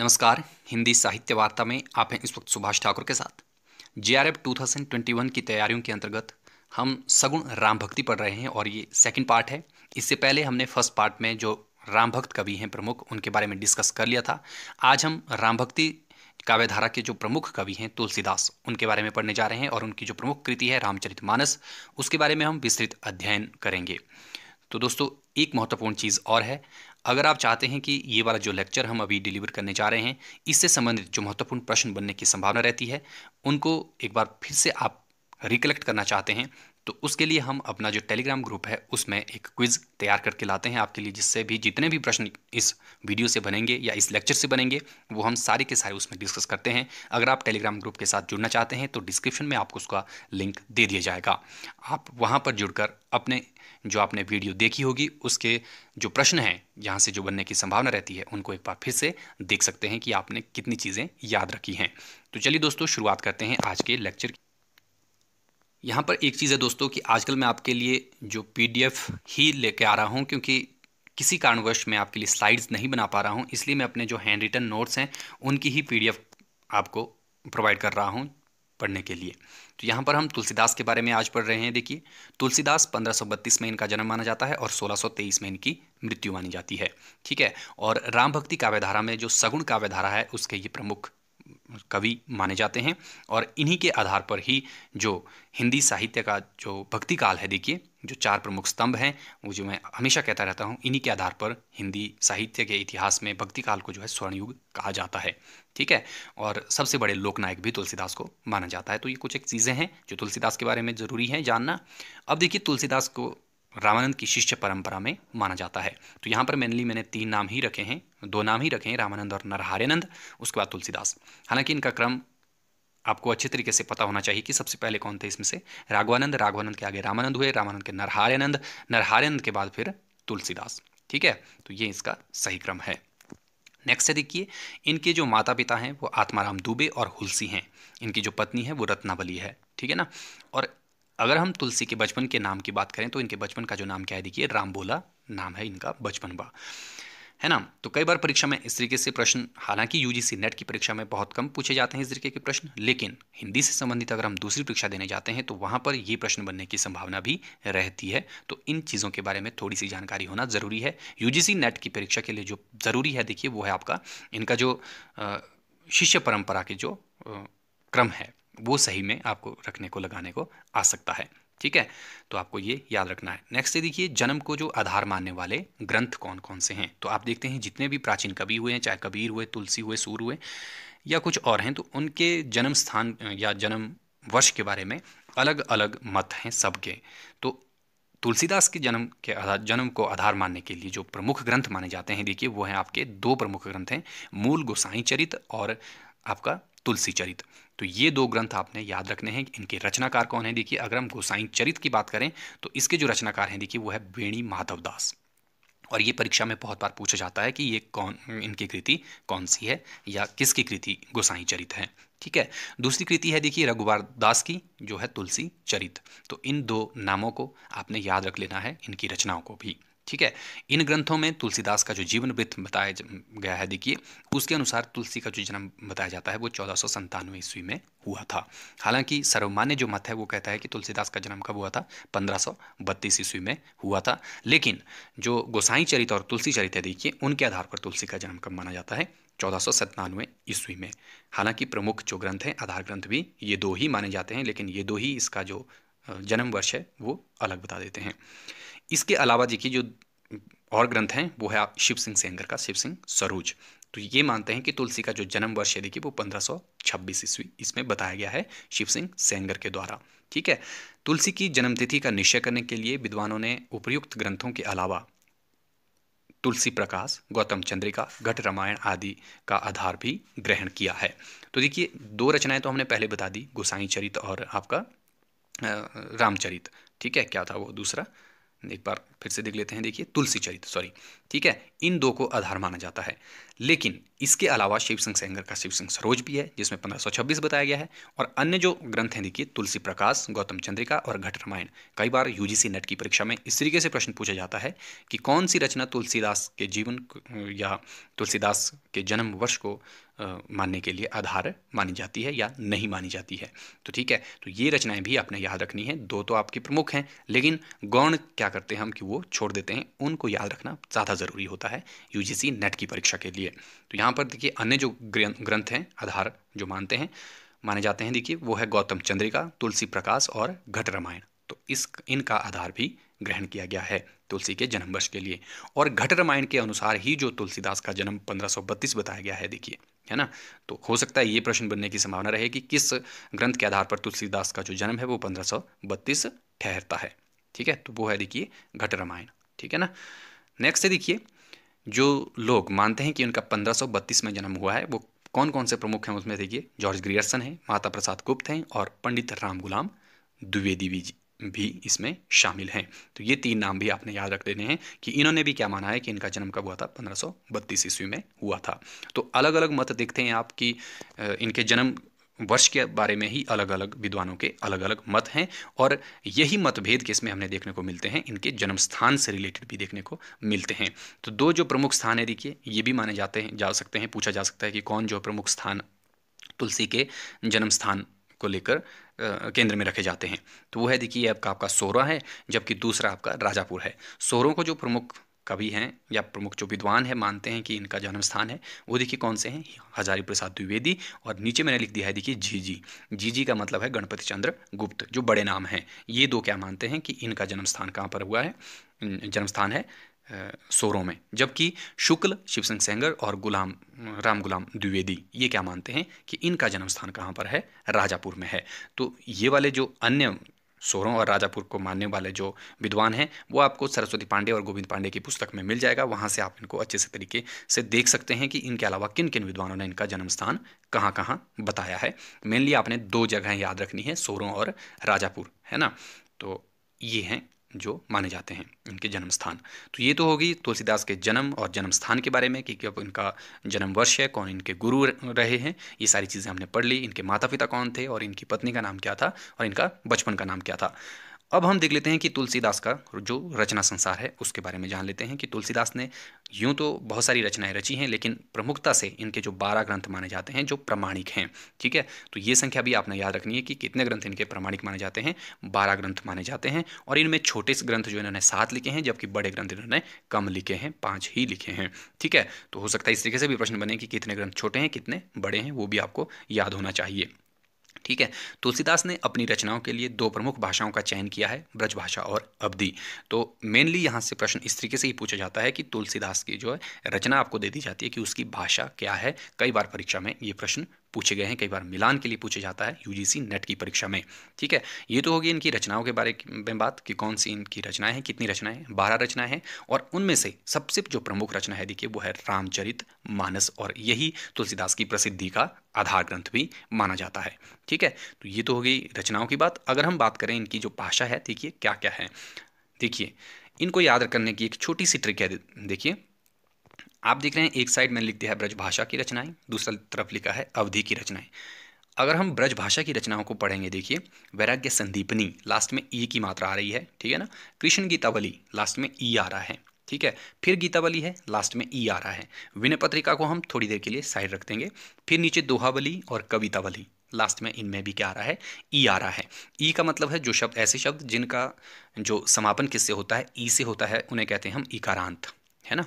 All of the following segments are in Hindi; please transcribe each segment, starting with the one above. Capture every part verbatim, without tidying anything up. नमस्कार। हिंदी साहित्य वार्ता में आप हैं इस वक्त सुभाष ठाकुर के साथ। जीआरएफ दो हज़ार इक्कीस की तैयारियों के अंतर्गत हम सगुण रामभक्ति पढ़ रहे हैं और ये सेकंड पार्ट है। इससे पहले हमने फर्स्ट पार्ट में जो रामभक्त कवि हैं प्रमुख, उनके बारे में डिस्कस कर लिया था। आज हम रामभक्ति काव्यधारा के जो प्रमुख कवि हैं तुलसीदास, उनके बारे में पढ़ने जा रहे हैं और उनकी जो प्रमुख कृति है रामचरितमानस, उसके बारे में हम विस्तृत अध्ययन करेंगे। तो दोस्तों, एक महत्वपूर्ण चीज़ और है, अगर आप चाहते हैं कि ये वाला जो लेक्चर हम अभी डिलीवर करने जा रहे हैं इससे संबंधित जो महत्वपूर्ण प्रश्न बनने की संभावना रहती है उनको एक बार फिर से आप रिकलेक्ट करना चाहते हैं, तो उसके लिए हम अपना जो टेलीग्राम ग्रुप है उसमें एक क्विज़ तैयार करके लाते हैं आपके लिए, जिससे भी जितने भी प्रश्न इस वीडियो से बनेंगे या इस लेक्चर से बनेंगे वो हम सारे के सारे उसमें डिस्कस करते हैं। अगर आप टेलीग्राम ग्रुप के साथ जुड़ना चाहते हैं तो डिस्क्रिप्शन में आपको उसका लिंक दे दिया जाएगा। आप वहाँ पर जुड़कर अपने जो आपने वीडियो देखी होगी उसके जो प्रश्न हैं यहाँ से जो बनने की संभावना रहती है उनको एक बार फिर से देख सकते हैं कि आपने कितनी चीज़ें याद रखी हैं। तो चलिए दोस्तों, शुरुआत करते हैं आज के लेक्चर की। यहाँ पर एक चीज़ है दोस्तों कि आजकल मैं आपके लिए जो पीडीएफ ही लेके आ रहा हूँ, क्योंकि किसी कारणवश मैं आपके लिए स्लाइड्स नहीं बना पा रहा हूँ, इसलिए मैं अपने जो हैंड रिटन नोट्स हैं उनकी ही पीडीएफ आपको प्रोवाइड कर रहा हूँ पढ़ने के लिए। तो यहाँ पर हम तुलसीदास के बारे में आज पढ़ रहे हैं। देखिए, तुलसीदास पंद्रह सौ बत्तीस में इनका जन्म माना जाता है और सोलह सौ तेईस में इनकी मृत्यु मानी जाती है। ठीक है, और रामभक्ति काव्यधारा में जो सगुण काव्यधारा है उसके ये प्रमुख कवि माने जाते हैं और इन्हीं के आधार पर ही जो हिंदी साहित्य का जो भक्ति काल है, देखिए जो चार प्रमुख स्तंभ हैं वो जो मैं हमेशा कहता रहता हूँ, इन्हीं के आधार पर हिंदी साहित्य के इतिहास में भक्ति काल को जो है स्वर्णयुग कहा जाता है। ठीक है, और सबसे बड़े लोकनायक भी तुलसीदास को माना जाता है। तो ये कुछ एक चीज़ें हैं जो तुलसीदास के बारे में ज़रूरी हैं जानना। अब देखिए, तुलसीदास को रामानंद की शिष्य परंपरा में माना जाता है। तो यहाँ पर मेनली मैंने तीन नाम ही रखे हैं, दो नाम ही रखे हैं, रामानंद और नरहारेनंद, उसके बाद तुलसीदास। हालांकि इनका क्रम आपको अच्छे तरीके से पता होना चाहिए कि सबसे पहले कौन थे इसमें से, राघवानंद, राघवानंद के आगे रामानंद हुए, रामानंद के नरहारेनंद, नरहारेनंद के बाद फिर तुलसीदास। ठीक है, तो ये इसका सही क्रम है। नेक्स्ट है देखिए, इनके जो माता पिता हैं वो आत्माराम दुबे और तुलसी हैं, इनकी जो पत्नी है वो रत्नावली है। ठीक है ना, और अगर हम तुलसी के बचपन के नाम की बात करें तो इनके बचपन का जो नाम क्या है, देखिए रामभोला नाम है इनका बचपन बा, है ना। तो कई बार परीक्षा में इस तरीके से प्रश्न, हालांकि यूजीसी नेट की परीक्षा में बहुत कम पूछे जाते हैं इस तरीके के प्रश्न, लेकिन हिंदी से संबंधित अगर हम दूसरी परीक्षा देने जाते हैं तो वहाँ पर ये प्रश्न बनने की संभावना भी रहती है। तो इन चीज़ों के बारे में थोड़ी सी जानकारी होना ज़रूरी है। यूजीसी नेट की परीक्षा के लिए जो ज़रूरी है देखिए वो है आपका इनका जो शिष्य परंपरा के जो क्रम है वो सही में आपको रखने को लगाने को आ सकता है। ठीक है, तो आपको ये याद रखना है। नेक्स्ट देखिए, जन्म को जो आधार मानने वाले ग्रंथ कौन कौन से हैं। तो आप देखते हैं जितने भी प्राचीन कवि हुए हैं, चाहे कबीर हुए, तुलसी हुए, सूर हुए या कुछ और हैं, तो उनके जन्म स्थान या जन्म वर्ष के बारे में अलग अलग मत हैं सबके। तो तुलसीदास के जन्म के आधार जन्म को आधार मानने के लिए जो प्रमुख ग्रंथ माने जाते हैं देखिए वो हैं आपके दो प्रमुख ग्रंथ हैं, मूल गोसाई चरित और आपका तुलसी चरित। तो ये दो ग्रंथ आपने याद रखने हैं। इनके रचनाकार कौन है देखिए, अगर हम गोसाई चरित की बात करें तो इसके जो रचनाकार हैं देखिए वो है बेणी माधव दास, और ये परीक्षा में बहुत बार पूछा जाता है कि ये कौन, इनकी कृति कौन सी है या किसकी कृति गोसाई चरित है। ठीक है, दूसरी कृति है देखिए रघुवार दास की जो है तुलसी चरित। तो इन दो नामों को आपने याद रख लेना है, इनकी रचनाओं को भी। ठीक है, इन ग्रंथों में तुलसीदास का जो जीवन वृत्त बताया गया है देखिए उसके अनुसार तुलसी का जो जन्म बताया जाता है वो चौदह सौ संतानवे ईस्वी में हुआ था। हालांकि सर्वमान्य जो मत है वो कहता है कि तुलसीदास का जन्म कब हुआ था, पंद्रह सौ बत्तीस ईस्वी में हुआ था, लेकिन जो गोसाई चरित और तुलसी चरित है देखिए उनके आधार पर तुलसी का जन्म कब माना जाता है, चौदह सौ सत्तानवे ईस्वी में। हालांकि प्रमुख जो ग्रंथ हैं आधार ग्रंथ भी ये दो ही माने जाते हैं, लेकिन ये दो ही इसका जो जन्म वर्ष है वो अलग बता देते हैं। इसके अलावा देखिए जो और ग्रंथ हैं वो है शिव सिंह सेंगर का शिव सिंह सरोज। तो ये मानते हैं कि तुलसी का जो जन्म वर्ष है देखिए वो पंद्रह सौ छब्बीस ईस्वी इसमें बताया गया है शिव सिंह सेंगर के द्वारा। ठीक है, तुलसी की जन्मतिथि का निश्चय करने के लिए विद्वानों ने उपर्युक्त ग्रंथों के अलावा तुलसी प्रकाश, गौतम चंद्रिका, घट रामायण आदि का आधार भी ग्रहण किया है। तो देखिए दो रचनाएँ तो हमने पहले बता दी, गोसाई चरित और आपका रामचरित। ठीक है, क्या था वो दूसरा, एक बार फिर से देख लेते हैं। देखिए तुलसी चरित, सॉरी ठीक है, इन दो को आधार माना जाता है। लेकिन इसके अलावा शिव सिंह सेंगर का शिव सिंह सरोज भी है जिसमें पंद्रह सौ छब्बीस बताया गया है, और अन्य जो ग्रंथ हैं देखिए तुलसी प्रकाश, गौतम चंद्रिका और घट रामायण। कई बार यूजीसी नेट की परीक्षा में इस तरीके से प्रश्न पूछा जाता है कि कौन सी रचना तुलसीदास के जीवन या तुलसीदास के जन्म वर्ष को मानने के लिए आधार मानी जाती है या नहीं मानी जाती है। तो ठीक है, तो ये रचनाएं भी आपने याद रखनी है। दो तो आपकी प्रमुख हैं, लेकिन गौण क्या करते हैं हम कि वो छोड़ देते हैं, उनको याद रखना ज़्यादा ज़रूरी होता है यूजीसी नेट की परीक्षा के लिए। तो यहाँ पर देखिए अन्य जो ग्रंथ हैं आधार जो मानते हैं माने जाते हैं देखिए वो है गौतम चंद्रिका, तुलसी प्रकाश और घट रामायण। तो इस इनका आधार भी ग्रहण किया गया है तुलसी के जन्म वर्ष के लिए, और घट रामायण के अनुसार ही जो तुलसीदास का जन्म पंद्रह सौ बत्तीस बताया गया है देखिए, है ना। तो हो सकता है ये प्रश्न बनने की संभावना रहे कि किस ग्रंथ के आधार पर तुलसीदास का जो जन्म है वो पंद्रह सौ बत्तीस ठहरता है। ठीक है, तो वो है देखिए घट रामायण। ठीक है ना, नेक्स्ट है देखिए जो लोग मानते हैं कि उनका पंद्रह सौ बत्तीस में जन्म हुआ है वो कौन कौन से प्रमुख हैं, उसमें देखिए जॉर्ज ग्रियर्सन हैं, माता प्रसाद गुप्त हैं और पंडित राम गुलाम द्विवेदी जी भी इसमें शामिल हैं। तो ये तीन नाम भी आपने याद रख देने हैं कि इन्होंने भी क्या माना है कि इनका जन्म कब हुआ था, पंद्रह सौ बत्तीस ईस्वी में हुआ था। तो अलग अलग मत देखते हैं आप कि इनके जन्म वर्ष के बारे में ही अलग अलग विद्वानों के अलग अलग मत हैं, और यही मतभेद के इसमें हमने देखने को मिलते हैं, इनके जन्म स्थान से रिलेटेड भी देखने को मिलते हैं। तो दो जो प्रमुख स्थान है देखिए ये भी माने जाते हैं जा सकते हैं, पूछा जा सकता है कि कौन जो प्रमुख स्थान तुलसी के जन्म स्थान को लेकर केंद्र में रखे जाते हैं। तो वो है देखिए आपका आपका सोरा है, जबकि दूसरा आपका राजापुर है। सोरों को जो प्रमुख कवि हैं या प्रमुख जो विद्वान है मानते हैं कि इनका जन्म स्थान है वो देखिए कौन से हैं, हजारी प्रसाद द्विवेदी, और नीचे मैंने लिख दिया है देखिए जीजी। जीजी का मतलब है गणपति चंद्र गुप्त, जो बड़े नाम हैं। ये दो क्या मानते हैं कि इनका जन्म स्थान कहाँ पर हुआ है, जन्म स्थान है सोरों में। जबकि शुक्ल, शिव सिंह सेंगर और गुलाम राम गुलाम द्विवेदी ये क्या मानते हैं कि इनका जन्म स्थान कहाँ पर है, राजापुर में है। तो ये वाले जो अन्य सोरों और राजापुर को मानने वाले जो विद्वान हैं वो आपको सरस्वती पांडे और गोविंद पांडे की पुस्तक में मिल जाएगा, वहाँ से आप इनको अच्छे से तरीके से देख सकते हैं कि इनके अलावा किन किन विद्वानों ने इनका जन्म स्थान कहाँ कहाँ बताया है। मेनली आपने दो जगह याद रखनी है, सोरों और राजापुर, है ना। तो ये हैं जो माने जाते हैं इनके जन्म स्थान। तो ये तो होगी तुलसीदास के जन्म और जन्म स्थान के बारे में कि कब इनका जन्म वर्ष है, कौन इनके गुरु रहे हैं, ये सारी चीज़ें हमने पढ़ ली। इनके माता पिता कौन थे और इनकी पत्नी का नाम क्या था और इनका बचपन का नाम क्या था। अब हम देख लेते हैं कि तुलसीदास का जो रचना संसार है उसके बारे में जान लेते हैं कि तुलसीदास ने यूँ तो बहुत सारी रचनाएं रची हैं, लेकिन प्रमुखता से इनके जो बारह ग्रंथ माने जाते हैं जो प्रामाणिक हैं। ठीक है, तो ये संख्या भी आपने याद रखनी है कि कितने ग्रंथ इनके प्रामाणिक माने जाते हैं, बारह ग्रंथ माने जाते हैं। और इनमें छोटे ग्रंथ जो इन्होंने सात लिखे हैं, जबकि बड़े ग्रंथ इन्होंने कम लिखे हैं, पाँच ही लिखे हैं। ठीक है, तो हो सकता है इस तरीके से भी प्रश्न बने कि कितने ग्रंथ छोटे हैं कितने बड़े हैं, वो भी आपको याद होना चाहिए। ठीक है, तुलसीदास ने अपनी रचनाओं के लिए दो प्रमुख भाषाओं का चयन किया है, ब्रजभाषा और अवधी। तो मेनली यहाँ से प्रश्न इस तरीके से ही पूछा जाता है कि तुलसीदास की जो है रचना आपको दे दी जाती है कि उसकी भाषा क्या है। कई बार परीक्षा में ये प्रश्न पूछे गए हैं, कई बार मिलान के लिए पूछा जाता है यूजीसी नेट की परीक्षा में। ठीक है, ये तो होगी इनकी रचनाओं के बारे में बात कि कौन सी इनकी रचनाएं हैं, कितनी रचनाएं हैं, बारह रचनाएं हैं। और उनमें से सबसे जो प्रमुख रचना है देखिए वो है रामचरितमानस, और यही तुलसीदास की प्रसिद्धि का आधार ग्रंथ भी माना जाता है। ठीक है, तो ये तो होगी रचनाओं की बात। अगर हम बात करें इनकी जो भाषा है देखिए क्या क्या है। देखिए इनको याद करने की एक छोटी सी ट्रिक है, देखिए आप देख रहे हैं एक साइड में लिख दिया है ब्रजभाषा की रचनाएं, दूसरी तरफ लिखा है अवधी की रचनाएं। अगर हम ब्रजभाषा की रचनाओं को पढ़ेंगे देखिए वैराग्य संदीपनी, लास्ट में ई की मात्रा आ रही है, ठीक है ना। कृष्ण गीतावली, लास्ट में ई आ रहा है, ठीक है। फिर गीतावली है, लास्ट में ई आ रहा है। विनय पत्रिका को हम थोड़ी देर के लिए साइड रख देंगे। फिर नीचे दोहावली और कवितावली, लास्ट में इनमें भी क्या आ रहा है, ई आ रहा है। ई का मतलब है जो शब्द, ऐसे शब्द जिनका जो समापन किससे होता है, ई से होता है, उन्हें कहते हैं हम इकारांत, है ना।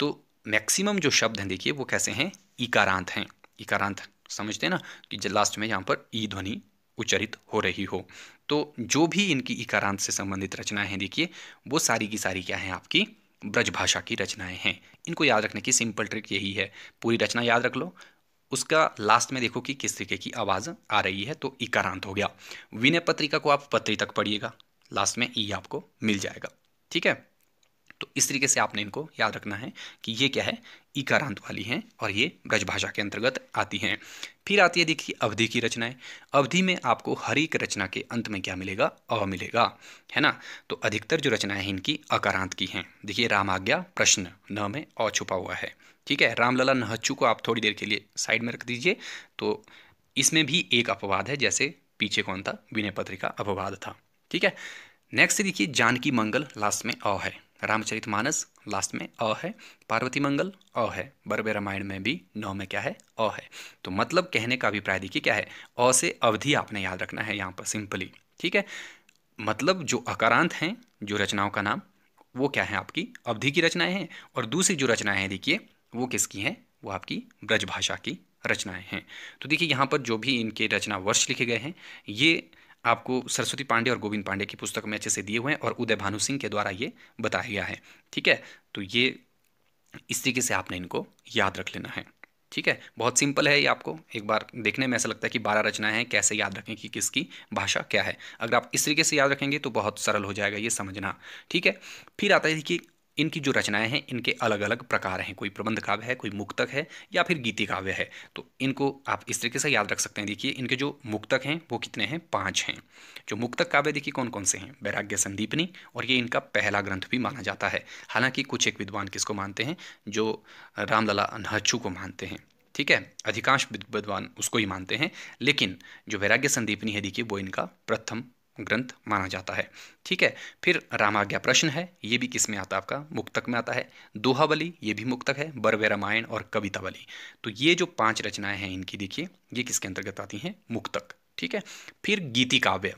तो मैक्सिमम जो शब्द हैं देखिए वो कैसे हैं, इकारांत हैं। इकारांत समझते हैं ना कि लास्ट में यहाँ पर ई ध्वनि उच्चरित हो रही हो। तो जो भी इनकी इकारांत से संबंधित रचनाएं हैं देखिए वो सारी की सारी क्या हैं, आपकी ब्रजभाषा की रचनाएं हैं। इनको याद रखने की सिंपल ट्रिक यही है, पूरी रचना याद रख लो, उसका लास्ट में देखो कि किस तरीके की आवाज़ आ रही है, तो इकारांत हो गया। विनय पत्रिका को आप पत्री तक पढ़िएगा, लास्ट में ई आपको मिल जाएगा। ठीक है, तो इस तरीके से आपने इनको याद रखना है कि ये क्या है, इकारांत वाली हैं और ये ब्रजभाषा के अंतर्गत आती हैं। फिर आती है देखिए अवधि की रचनाएं। अवधि में आपको हर एक रचना के अंत में क्या मिलेगा, अ मिलेगा, है ना। तो अधिकतर जो रचनाएं हैं इनकी अकारांत की हैं। देखिए रामाज्ञा प्रश्न, न में अ छुपा हुआ है, ठीक है। रामलला नहचू को आप थोड़ी देर के लिए साइड में रख दीजिए। तो इसमें भी एक अपवाद है, जैसे पीछे कौन था, विनय पत्रिका अपवाद था, ठीक है। नेक्स्ट देखिए जानकी मंगल, लास्ट में अ है। रामचरितमानस लास्ट में अ है। पार्वती मंगल अ है। बरवै रामायण में भी नौ में क्या है, अ है। तो मतलब कहने का अभिप्राय देखिए क्या है, अ से अवधि आपने याद रखना है यहाँ पर सिंपली, ठीक है। मतलब जो अकारांत हैं जो रचनाओं का नाम, वो क्या है आपकी अवधि की रचनाएं हैं। और दूसरी जो रचनाएं हैं देखिए वो किसकी हैं, वो आपकी ब्रजभाषा की रचनाएँ हैं। तो देखिए यहाँ पर जो भी इनके रचना वर्ष लिखे गए हैं ये आपको सरस्वती पांडे और गोविंद पांडे की पुस्तक में अच्छे से दिए हुए हैं और उदय भानु सिंह के द्वारा ये बताया गया है, ठीक है। तो ये इस तरीके से आपने इनको याद रख लेना है, ठीक है। बहुत सिंपल है ये, आपको एक बार देखने में ऐसा लगता है कि बारह रचनाएं हैं, कैसे याद रखें कि किसकी भाषा क्या है। अगर आप इस तरीके से याद रखेंगे तो बहुत सरल हो जाएगा ये समझना, ठीक है। फिर आता है कि इनकी जो रचनाएं हैं इनके अलग अलग प्रकार हैं, कोई प्रबंध काव्य है, कोई मुक्तक है या फिर गीति काव्य है। तो इनको आप इस तरीके से याद रख सकते हैं। देखिए इनके जो मुक्तक हैं वो कितने हैं, पांच हैं। जो मुक्तक काव्य देखिए कौन कौन से हैं, वैराग्य संदीपनी, और ये इनका पहला ग्रंथ भी माना जाता है। हालांकि कुछ एक विद्वान किसको मानते हैं, जो रामलला नहचू को मानते हैं, ठीक है, अधिकांश विद्वान उसको ही मानते हैं, लेकिन जो वैराग्य संदीपनी है देखिए वो इनका प्रथम ग्रंथ माना जाता है, ठीक है। फिर रामाज्ञा प्रश्न है, ये भी किस में आता है आपका, मुक्तक में आता है। दोहावली ये भी मुक्तक है। बरवै रामायण और कवितावली। तो ये जो पांच रचनाएं हैं इनकी देखिए ये किसके अंतर्गत आती हैं, मुक्तक, ठीक है। फिर गीति काव्य,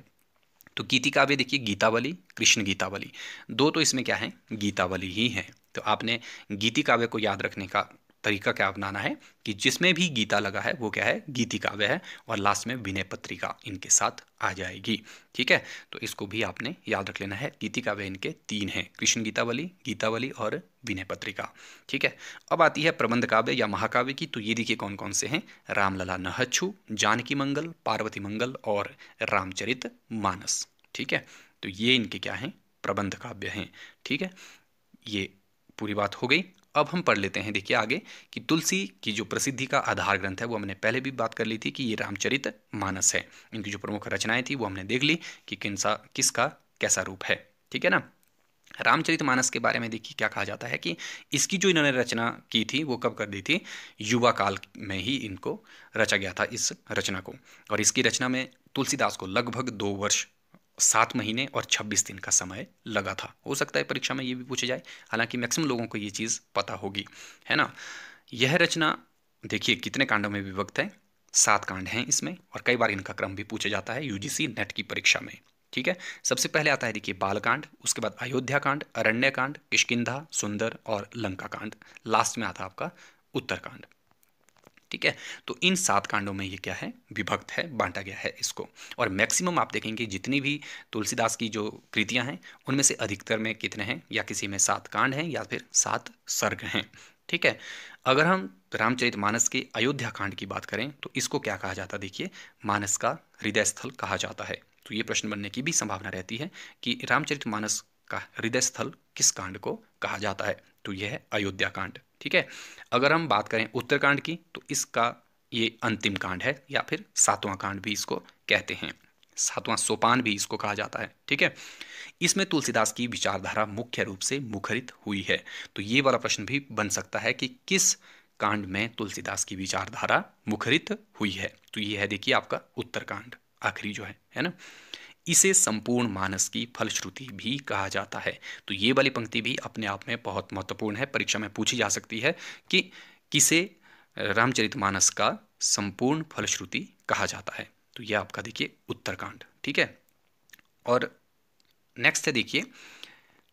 तो गीति काव्य देखिए गीतावली, कृष्ण गीतावली, दो तो इसमें क्या है, गीतावली ही है। तो आपने गीति काव्य को याद रखने का तरीका क्या अपनाना है कि जिसमें भी गीता लगा है वो क्या है, गीति काव्य है, और लास्ट में विनय पत्रिका इनके साथ आ जाएगी, ठीक है। तो इसको भी आपने याद रख लेना है। गीति काव्य इनके तीन हैं, कृष्ण गीतावली, गीतावली और विनय पत्रिका, ठीक है। अब आती है प्रबंध काव्य या महाकाव्य की। तो ये देखिए कौन कौन से हैं, रामलला नहचू, जानकी मंगल, पार्वती मंगल और रामचरितमानस, ठीक है। तो ये इनके क्या हैं, प्रबंध काव्य हैं, ठीक है। ये पूरी बात हो गई। अब हम पढ़ लेते हैं देखिए आगे कि तुलसी की जो प्रसिद्धि का आधार ग्रंथ है वो हमने पहले भी बात कर ली थी कि ये रामचरितमानस है। इनकी जो प्रमुख रचनाएं थी वो हमने देख ली कि किनसा किसका कैसा रूप है, ठीक है ना। रामचरितमानस के बारे में देखिए क्या कहा जाता है कि इसकी जो इन्होंने रचना की थी वो कब कर दी थी, युवा काल में ही इनको रचा गया था इस रचना को। और इसकी रचना में तुलसीदास को लगभग दो वर्ष सात महीने और छब्बीस दिन का समय लगा था। हो सकता है परीक्षा में ये भी पूछा जाए, हालांकि मैक्सिमम लोगों को ये चीज़ पता होगी, है ना। यह रचना देखिए कितने कांडों में विभक्त है, सात कांड हैं इसमें, और कई बार इनका क्रम भी पूछा जाता है यूजीसी नेट की परीक्षा में, ठीक है। सबसे पहले आता है देखिए बालकांड, उसके बाद अयोध्या कांड, अरण्य कांड, किष्किंधा, सुंदर और लंका कांड, लास्ट में आता है आपका उत्तरकांड, ठीक है। तो इन सात कांडों में ये क्या है, विभक्त है, बांटा गया है इसको। और मैक्सिमम आप देखेंगे जितनी भी तुलसीदास की जो कृतियां हैं उनमें से अधिकतर में कितने हैं, या किसी में सात कांड हैं या फिर सात सर्ग हैं, ठीक है। अगर हम रामचरितमानस के अयोध्या कांड की बात करें तो इसको क्या कहा जाता है, देखिए मानस का हृदय स्थल कहा जाता है। तो ये प्रश्न बनने की भी संभावना रहती है कि रामचरितमानस का हृदय स्थल किस कांड को कहा जाता है, तो यह है अयोध्या कांड, ठीक है। अगर हम बात करें उत्तरकांड की तो इसका ये अंतिम कांड है या फिर सातवां कांड भी इसको कहते हैं, सातवां सोपान भी इसको कहा जाता है, ठीक है। इसमें तुलसीदास की विचारधारा मुख्य रूप से मुखरित हुई है। तो ये वाला प्रश्न भी बन सकता है कि किस कांड में तुलसीदास की विचारधारा मुखरित हुई है, तो ये है देखिए आपका उत्तरकांड, आखिरी जो है, है ना। इसे संपूर्ण मानस की फलश्रुति भी कहा जाता है। तो ये वाली पंक्ति भी अपने आप में बहुत महत्वपूर्ण है, परीक्षा में पूछी जा सकती है कि किसे रामचरितमानस का संपूर्ण फलश्रुति कहा जाता है, तो यह आपका देखिए उत्तरकांड, ठीक है। और नेक्स्ट है देखिए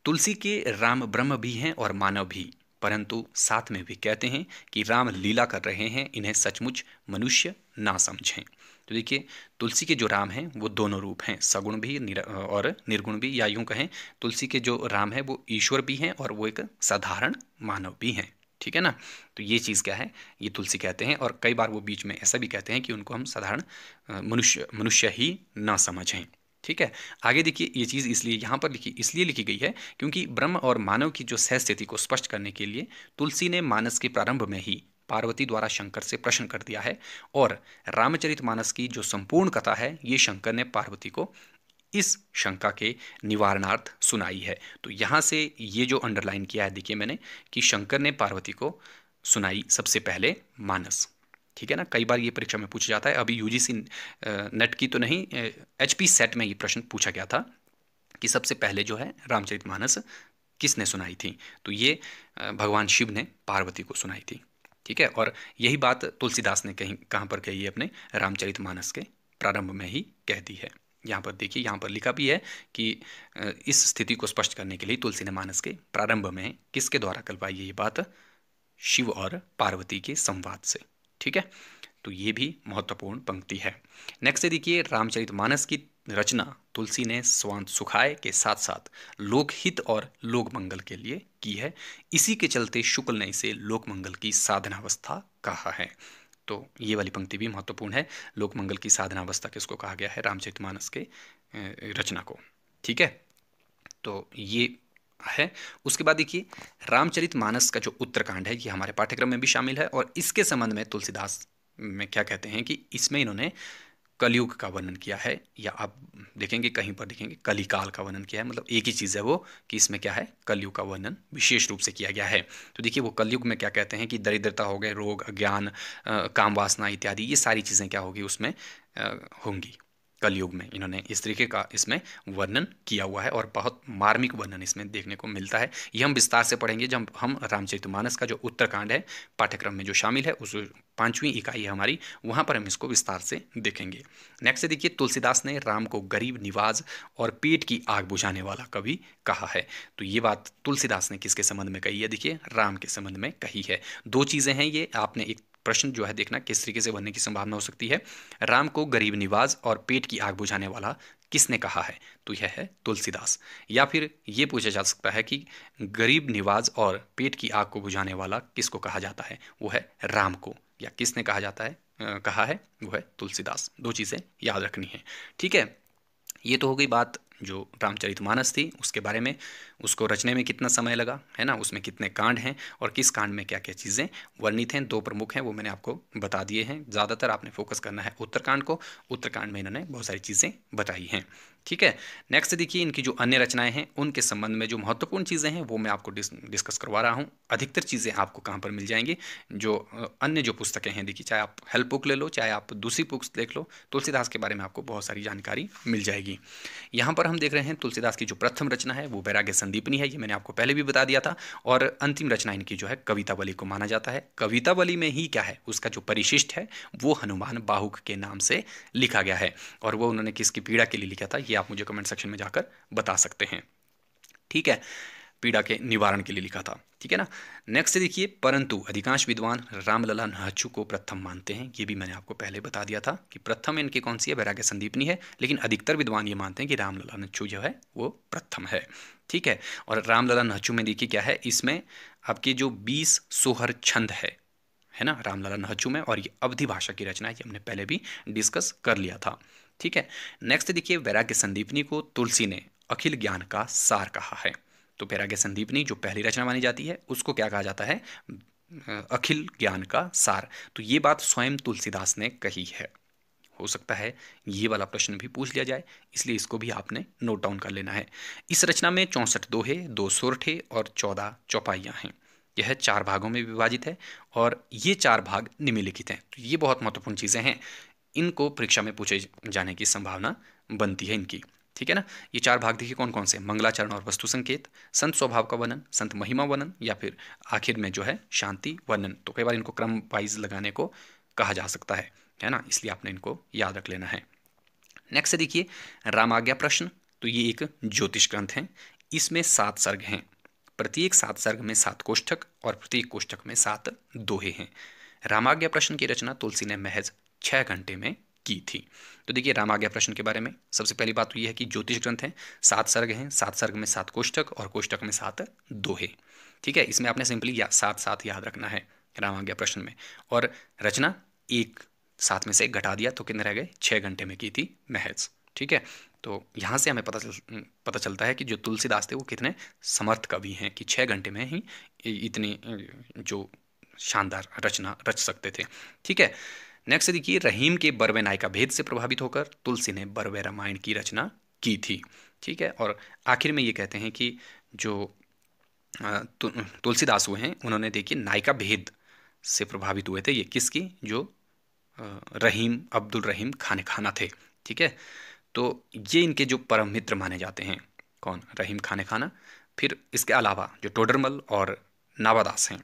तुलसी के राम ब्रह्म भी हैं और मानव भी, परंतु साथ में भी कहते हैं कि राम लीला कर रहे हैं, इन्हें सचमुच मनुष्य ना समझें। तो देखिए तुलसी के जो राम हैं वो दोनों रूप हैं, सगुण भी और निर्गुण भी, या यूं कहें तुलसी के जो राम हैं वो ईश्वर भी हैं और वो एक साधारण मानव भी हैं, ठीक है ना। तो ये चीज़ क्या है, ये तुलसी कहते हैं। और कई बार वो बीच में ऐसा भी कहते हैं कि उनको हम साधारण मनुष्य मनुष्य ही ना समझें, ठीक है। आगे देखिए, ये चीज़ इसलिए यहाँ पर लिखी इसलिए लिखी गई है क्योंकि ब्रह्म और मानव की जो सह स्थिति को स्पष्ट करने के लिए तुलसी ने मानस के प्रारंभ में ही पार्वती द्वारा शंकर से प्रश्न कर दिया है, और रामचरितमानस की जो संपूर्ण कथा है ये शंकर ने पार्वती को इस शंका के निवारणार्थ सुनाई है। तो यहाँ से ये जो अंडरलाइन किया है देखिए मैंने कि शंकर ने पार्वती को सुनाई सबसे पहले मानस, ठीक है ना। कई बार ये परीक्षा में पूछा जाता है, अभी यूजीसी नेट की तो नहीं, एचपी सेट में ये प्रश्न पूछा गया था कि सबसे पहले जो है रामचरितमानस किसने सुनाई थी, तो ये भगवान शिव ने पार्वती को सुनाई थी, ठीक है। और यही बात तुलसीदास ने कहीं कहाँ पर कही है, अपने रामचरितमानस के प्रारंभ में ही कह दी है। यहाँ पर देखिए, यहाँ पर लिखा भी है कि इस स्थिति को स्पष्ट करने के लिए तुलसी ने मानस के प्रारंभ में किसके द्वारा करवाई है ये बात, शिव और पार्वती के संवाद से, ठीक है। तो ये भी महत्वपूर्ण पंक्ति है। नेक्स्ट देखिए, रामचरितमानस की रचना तुलसी ने स्वांत सुखाए के साथ साथ लोकहित और लोकमंगल के लिए की है। इसी के चलते शुक्ल ने इसे लोकमंगल की साधनावस्था कहा है। तो ये वाली पंक्ति भी महत्वपूर्ण है, लोकमंगल की साधनावस्था किसको कहा गया है, रामचरितमानस के रचना को, ठीक है। तो ये है। उसके बाद देखिए, रामचरितमानस का जो उत्तरकांड है ये हमारे पाठ्यक्रम में भी शामिल है, और इसके संबंध में तुलसीदास में क्या कहते हैं कि इसमें इन्होंने कलयुग का वर्णन किया है, या आप देखेंगे कहीं पर देखेंगे कलिकाल का वर्णन किया है, मतलब एक ही चीज़ है वो कि इसमें क्या है, कलयुग का वर्णन विशेष रूप से किया गया है। तो देखिए वो कलयुग में क्या कहते हैं कि दरिद्रता हो गए, रोग, अज्ञान, काम वासना इत्यादि, ये सारी चीज़ें क्या होगी उसमें होंगी कलयुग में। इन्होंने इस तरीके का इसमें वर्णन किया हुआ है और बहुत मार्मिक वर्णन इसमें देखने को मिलता है। ये हम विस्तार से पढ़ेंगे जब हम रामचरितमानस का जो उत्तरकांड है पाठ्यक्रम में जो शामिल है उस पांचवीं इकाई है हमारी, वहाँ पर हम इसको विस्तार से देखेंगे। नेक्स्ट देखिए, तुलसीदास ने राम को गरीब निवाज और पेट की आग बुझाने वाला कवि कहा है। तो ये बात तुलसीदास ने किसके संबंध में कही है, देखिए राम के संबंध में कही है। दो चीज़ें हैं ये, आपने एक प्रश्न जो है देखना किस तरीके से बनने की संभावना हो सकती है। राम को गरीब निवाज और पेट की आग बुझाने वाला किसने कहा है, तो यह है तुलसीदास। या फिर ये पूछा जा सकता है कि गरीब निवाज और पेट की आग को बुझाने वाला किसको कहा जाता है, वो है राम को, या किसने कहा जाता है आ, कहा है वो है तुलसीदास। दो चीज़ें याद रखनी है, ठीक है। ये तो हो गई बात जो रामचरितमानस थी उसके बारे में, उसको रचने में कितना समय लगा है ना, उसमें कितने कांड हैं और किस कांड में क्या क्या चीज़ें वर्णित हैं। दो प्रमुख हैं वो मैंने आपको बता दिए हैं। ज़्यादातर आपने फोकस करना है उत्तरकांड को, उत्तरकांड में इन्होंने बहुत सारी चीज़ें बताई हैं, ठीक है। नेक्स्ट देखिए, इनकी जो अन्य रचनाएँ हैं उनके संबंध में जो महत्वपूर्ण चीज़ें हैं वो मैं आपको डिस, डिस्कस करवा रहा हूँ। अधिकतर चीज़ें आपको कहाँ पर मिल जाएंगी, जो अन्य जो पुस्तकें हैं देखिए, चाहे आप हेल्प बुक ले लो, चाहे आप दूसरी बुक्स देख लो, तुलसीदास के बारे में आपको बहुत सारी जानकारी मिल जाएगी। यहाँ पर हम देख रहे हैं तुलसीदास की जो प्रथम रचना है वो वैराग्य संदीपनी है, ये मैंने आपको पहले भी बता दिया था। और अंतिम रचना इनकी जो है कवितावली को माना जाता है। कवितावली में ही क्या है, उसका जो परिशिष्ट है वो हनुमान बाहुक के नाम से लिखा गया है, और वो उन्होंने किसकी पीड़ा के लिए लिखा था ये आप मुझे कमेंट सेक्शन में जाकर बता सकते हैं, ठीक है, पीड़ा के निवारण के लिए लिखा था, ठीक है ना। नेक्स्ट देखिए, परंतु अधिकांश विद्वान रामलला नहचू को प्रथम मानते हैं, ये भी मैंने आपको पहले बता दिया था कि प्रथम इनकी कौन सी है, वैराग्य संदीपनी है, लेकिन अधिकतर विद्वान ये मानते हैं कि रामलला नहचू जो है वो प्रथम है, ठीक है। और रामलला नहचू में देखिए क्या है, इसमें आपके जो बीस सोहर छंद है है ना रामलला नहचू में, और ये अवधि भाषा की रचना है, ये हमने पहले भी डिस्कस कर लिया था, ठीक है। नेक्स्ट देखिए, वैराग्य संदीपनी को तुलसी ने अखिल ज्ञान का सार कहा है। तो वैराग्य संदीपनी जो पहली रचना मानी जाती है उसको क्या कहा जाता है, अखिल ज्ञान का सार। तो ये बात स्वयं तुलसीदास ने कही है। हो सकता है ये वाला प्रश्न भी पूछ लिया जाए, इसलिए इसको भी आपने नोट डाउन कर लेना है। इस रचना में चौंसठ दोहे, दो सोरठे और चौदह चौपाइयाँ हैं। यह चार भागों में विभाजित है और ये चार भाग निम्नलिखित हैं। तो ये बहुत महत्वपूर्ण चीज़ें हैं, इनको परीक्षा में पूछे जाने की संभावना बनती है इनकी, ठीक है ना। ये चार भाग देखिए कौन कौन से, मंगलाचरण और वस्तु संकेत, संत स्वभाव का वर्णन, संत महिमा वर्णन, या फिर आखिर में जो है शांति वर्णन। तो कई बार इनको क्रम वाइज लगाने को कहा जा सकता है है ना, इसलिए आपने इनको याद रख लेना है। नेक्स्ट देखिए, रामाज्ञा प्रश्न। तो ये एक ज्योतिष ग्रंथ है, इसमें सात सर्ग हैं, प्रत्येक सात सर्ग में सात कोष्ठक और प्रत्येक कोष्ठक में सात दोहे हैं। रामाज्ञा प्रश्न की रचना तुलसी ने महज छः घंटे में की थी। तो देखिए रामाज्ञा प्रश्न के बारे में सबसे पहली बात तो यह है कि ज्योतिष ग्रंथ हैं, सात सर्ग हैं, सात सर्ग में सात कोष्ठक और कोष्ठक में सात दोहे, ठीक है। इसमें आपने सिंपली या सात सात याद रखना है रामाज्ञा प्रश्न में, और रचना एक साथ में से घटा दिया तो कितने रह गए, छः घंटे में की थी महज, ठीक है। तो यहाँ से हमें पता चल पता चलता है कि जो तुलसीदास थे वो कितने समर्थ कवि हैं कि छः घंटे में ही इतनी जो शानदार रचना रच सकते थे। ठीक है, नेक्स्ट देखिए, रहीम के बरवै नायिका भेद से प्रभावित होकर तुलसी ने बरवै रामायण की रचना की थी। ठीक है, और आखिर में ये कहते हैं कि जो तु, तुलसीदास हुए हैं उन्होंने देखिए नायिका भेद से प्रभावित हुए थे। ये किसकी, जो रहीम अब्दुल रहीम खान खाना थे। ठीक है, तो ये इनके जो परम मित्र माने जाते हैं, कौन, रहीम खान खाना। फिर इसके अलावा जो टोडरमल और नावादास हैं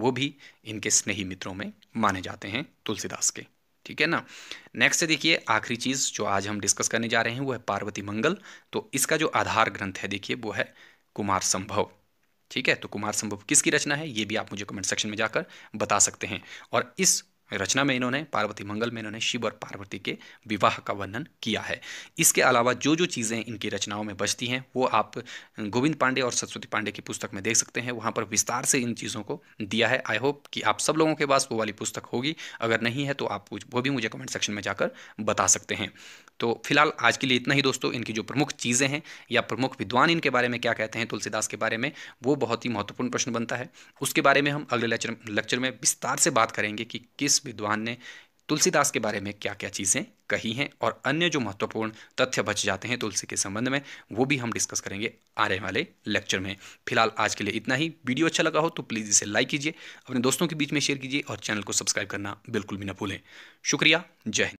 वो भी इनके स्नेही मित्रों में माने जाते हैं तुलसीदास के। ठीक है ना। नेक्स्ट देखिए, आखिरी चीज़ जो आज हम डिस्कस करने जा रहे हैं वो है पार्वती मंगल। तो इसका जो आधार ग्रंथ है देखिए वो है कुमार संभव। ठीक है, तो कुमार संभव किसकी रचना है ये भी आप मुझे कमेंट सेक्शन में जाकर बता सकते हैं। और इस रचना में इन्होंने, पार्वती मंगल में इन्होंने शिव और पार्वती के विवाह का वर्णन किया है। इसके अलावा जो जो चीज़ें इनकी रचनाओं में बचती हैं वो आप गोविंद पांडे और सरस्वती पांडे की पुस्तक में देख सकते हैं, वहाँ पर विस्तार से इन चीज़ों को दिया है। आई होप कि आप सब लोगों के पास वो वाली पुस्तक होगी, अगर नहीं है तो आप वो भी मुझे कमेंट सेक्शन में जाकर बता सकते हैं। तो फिलहाल आज के लिए इतना ही दोस्तों। इनकी जो प्रमुख चीज़ें हैं या प्रमुख विद्वान इनके बारे में क्या कहते हैं तुलसीदास के बारे में, वो बहुत ही महत्वपूर्ण प्रश्न बनता है। उसके बारे में हम अगले लेक्चर लेक्चर में विस्तार से बात करेंगे कि किस विद्वान ने तुलसीदास के बारे में क्या क्या चीज़ें कही हैं, और अन्य जो महत्वपूर्ण तथ्य बच जाते हैं तुलसी के संबंध में वो भी हम डिस्कस करेंगे आने वाले लेक्चर में। फिलहाल आज के लिए इतना ही। वीडियो अच्छा लगा हो तो प्लीज़ इसे लाइक कीजिए, अपने दोस्तों के बीच में शेयर कीजिए और चैनल को सब्सक्राइब करना बिल्कुल भी ना भूलें। शुक्रिया, जय हिंद।